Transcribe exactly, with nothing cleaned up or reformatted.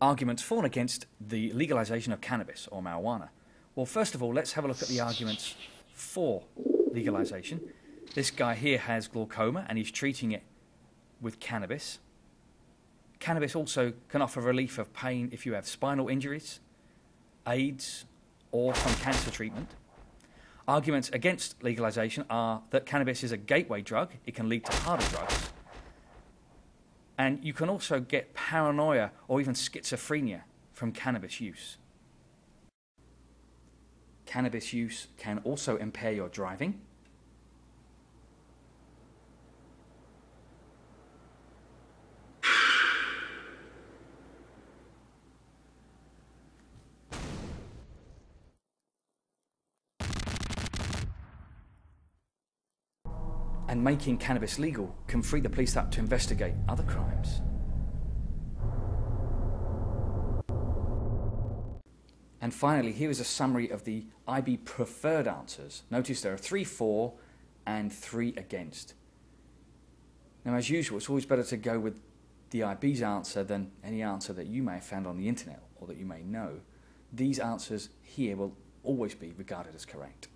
arguments for and against the legalization of cannabis or marijuana. Well, first of all, let's have a look at the arguments for legalization. This guy here has glaucoma and he's treating it with cannabis. Cannabis also can offer relief of pain if you have spinal injuries, AIDS, or from cancer treatment. Arguments against legalization are that cannabis is a gateway drug. It can lead to harder drugs. And you can also get paranoia or even schizophrenia from cannabis use. Cannabis use can also impair your driving. And making cannabis legal can free the police up to investigate other crimes. And finally, here is a summary of the I B preferred answers. Notice there are three for and three against. Now, as usual, it's always better to go with the I B's answer than any answer that you may have found on the internet or that you may know. These answers here will always be regarded as correct.